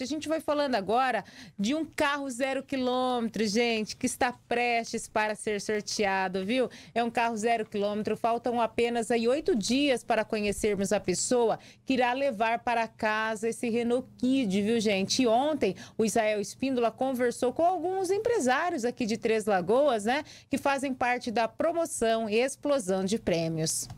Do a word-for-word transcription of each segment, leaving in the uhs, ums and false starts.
A gente vai falando agora de um carro zero quilômetro, gente, que está prestes para ser sorteado, viu? É um carro zero quilômetro, faltam apenas aí oito dias para conhecermos a pessoa que irá levar para casa esse Renault Kwid, viu, gente? E ontem, o Israel Espíndola conversou com alguns empresários aqui de Três Lagoas, né, que fazem parte da promoção e explosão de prêmios.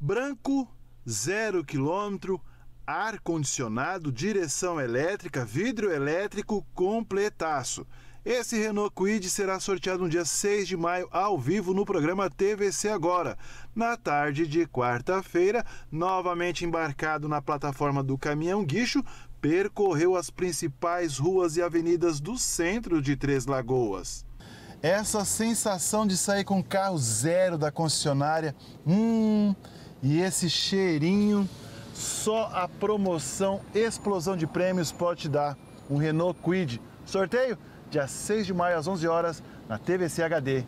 Branco, zero quilômetro, ar-condicionado, direção elétrica, vidro elétrico completaço. Esse Renault Kwid será sorteado no dia seis de maio, ao vivo, no programa T V C Agora. Na tarde de quarta-feira, novamente embarcado na plataforma do caminhão guincho, percorreu as principais ruas e avenidas do centro de Três Lagoas. Essa sensação de sair com carro zero da concessionária, hum, e esse cheirinho... Só a promoção Explosão de Prêmios pode te dar um Renault Kwid. Sorteio dia seis de maio às onze horas na T V C H D.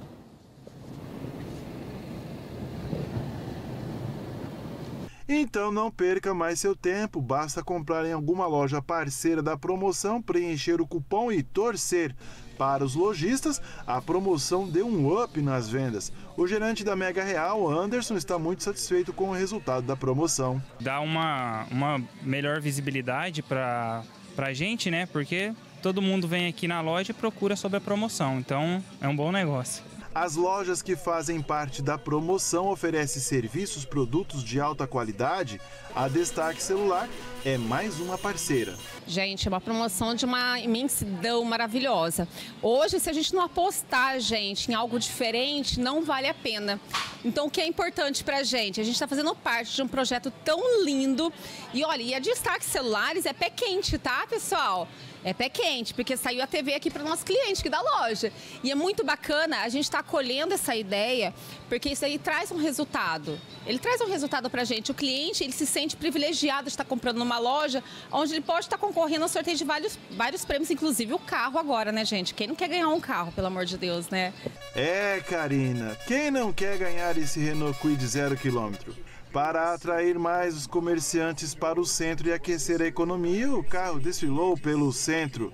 Então não perca mais seu tempo, basta comprar em alguma loja parceira da promoção, preencher o cupom e torcer. Para os lojistas, a promoção deu um up nas vendas. O gerente da Mega Real, Anderson, está muito satisfeito com o resultado da promoção. Dá uma, uma melhor visibilidade para a gente, né? Porque todo mundo vem aqui na loja e procura sobre a promoção, então é um bom negócio. As lojas que fazem parte da promoção oferecem serviços, produtos de alta qualidade. A Destaque Celular é mais uma parceira. Gente, é uma promoção de uma imensidão maravilhosa. Hoje, se a gente não apostar, gente, em algo diferente, não vale a pena. Então, o que é importante pra gente? A gente está fazendo parte de um projeto tão lindo. E olha, e a Destaque Celulares é pé quente, tá, pessoal? É pé quente, porque saiu a T V aqui para o nosso cliente, que da loja. E é muito bacana, a gente está acolhendo essa ideia, porque isso aí traz um resultado. Ele traz um resultado para a gente. O cliente, ele se sente privilegiado de estar comprando numa loja, onde ele pode estar concorrendo ao sorteio de vários, vários prêmios, inclusive o carro agora, né, gente? Quem não quer ganhar um carro, pelo amor de Deus, né? É, Karina, quem não quer ganhar esse Renault Kwid zero quilômetro? Para atrair mais os comerciantes para o centro e aquecer a economia, o carro desfilou pelo centro.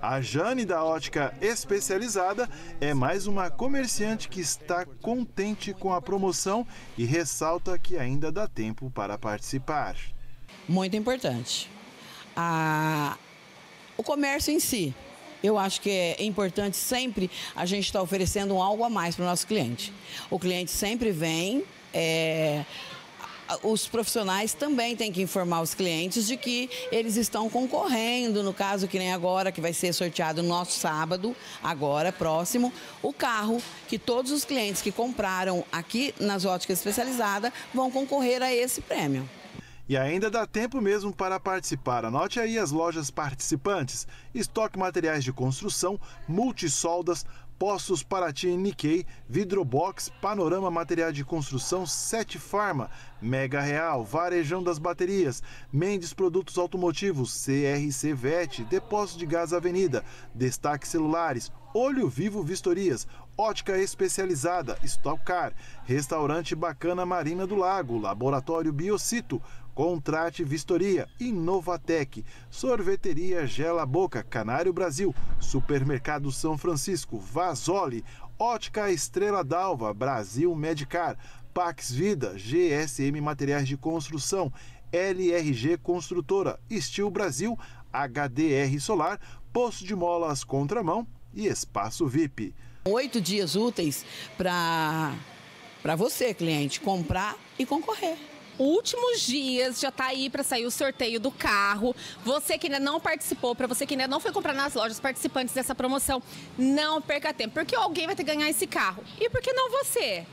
A Jane, da Ótica Especializada, é mais uma comerciante que está contente com a promoção e ressalta que ainda dá tempo para participar. Muito importante. A... O comércio em si, eu acho que é importante sempre a gente estar oferecendo algo a mais para o nosso cliente. O cliente sempre vem... É... Os profissionais também têm que informar os clientes de que eles estão concorrendo, no caso que nem agora, que vai ser sorteado no nosso sábado, agora, próximo, o carro que todos os clientes que compraram aqui nas Óticas Especializadas vão concorrer a esse prêmio. E ainda dá tempo mesmo para participar. Anote aí as lojas participantes: Estoque Materiais de Construção, Multisoldas, Poços Paraty, Nikkei, Vidrobox, Panorama Material de Construção, Sete Farma, Mega Real, Varejão das Baterias, Mendes Produtos Automotivos, C R C V E T, Depósito de Gás Avenida, Destaque Celulares, Olho Vivo Vistorias, Ótica Especializada, Stock Car, Restaurante Bacana Marina do Lago, Laboratório Biocito, Contrate Vistoria, Inovatec, Sorveteria Gela Boca, Canário Brasil, Supermercado São Francisco, Vasoli, Ótica Estrela d'Alva, Brasil Medicar, Pax Vida, G S M Materiais de Construção, L R G Construtora, Steel Brasil, H D R Solar, Poço de Molas Contramão e Espaço V I P. Oito dias úteis para para você, cliente, comprar e concorrer. Últimos dias, já está aí para sair o sorteio do carro. Você que ainda não participou, para você que ainda não foi comprar nas lojas participantes dessa promoção, não perca tempo, porque alguém vai ter que ganhar esse carro. E por que não você?